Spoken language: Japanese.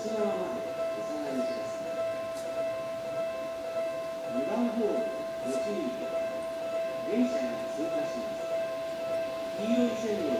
2番ホールご注意、電車が通過します。黄色い線路